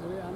これあの